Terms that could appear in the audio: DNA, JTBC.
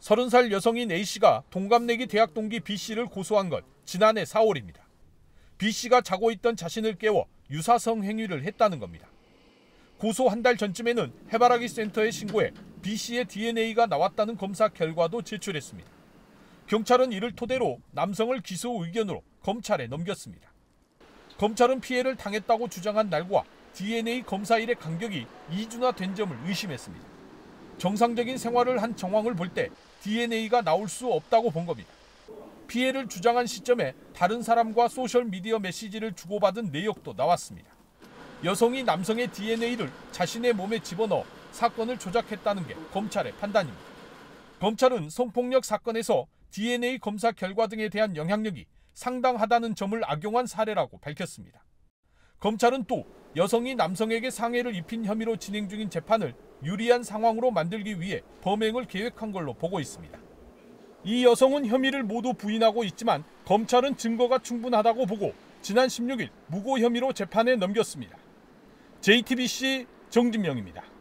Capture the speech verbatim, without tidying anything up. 서른 살 여성인 A씨가 동갑내기 대학 동기 B씨를 고소한 건 지난해 사월입니다. B씨가 자고 있던 자신을 깨워 유사성 행위를 했다는 겁니다. 고소 한 달 전쯤에는 해바라기 센터에 신고해 B씨의 디엔에이가 나왔다는 검사 결과도 제출했습니다. 경찰은 이를 토대로 남성을 기소 의견으로 검찰에 넘겼습니다. 검찰은 피해를 당했다고 주장한 날과 디엔에이 검사일의 간격이 이 주나 된 점을 의심했습니다. 정상적인 생활을 한 정황을 볼 때 디엔에이가 나올 수 없다고 본 겁니다. 피해를 주장한 시점에 다른 사람과 소셜미디어 메시지를 주고받은 내역도 나왔습니다. 여성이 남성의 디엔에이를 자신의 몸에 집어넣어 사건을 조작했다는 게 검찰의 판단입니다. 검찰은 성폭력 사건에서 디엔에이 검사 결과 등에 대한 영향력이 상당하다는 점을 악용한 사례라고 밝혔습니다. 검찰은 또 여성이 남성에게 상해를 입힌 혐의로 진행 중인 재판을 유리한 상황으로 만들기 위해 범행을 계획한 걸로 보고 있습니다. 이 여성은 혐의를 모두 부인하고 있지만 검찰은 증거가 충분하다고 보고 지난 십육일 무고 혐의로 재판에 넘겼습니다. 제이티비씨 정진명입니다.